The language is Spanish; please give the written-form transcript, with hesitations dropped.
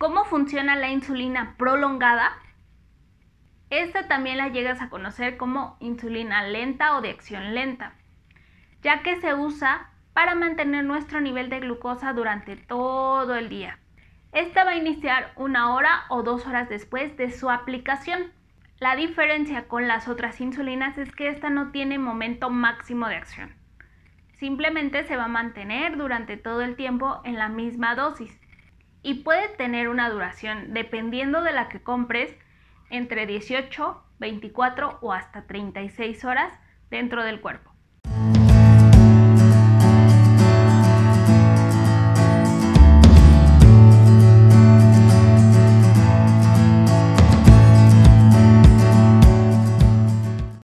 ¿Cómo funciona la insulina prolongada? Esta también la llegas a conocer como insulina lenta o de acción lenta, ya que se usa para mantener nuestro nivel de glucosa durante todo el día. Esta va a iniciar 1 hora o 2 horas después de su aplicación. La diferencia con las otras insulinas es que esta no tiene momento máximo de acción. Simplemente se va a mantener durante todo el tiempo en la misma dosis y puede tener una duración, dependiendo de la que compres, entre 18, 24 o hasta 36 horas dentro del cuerpo.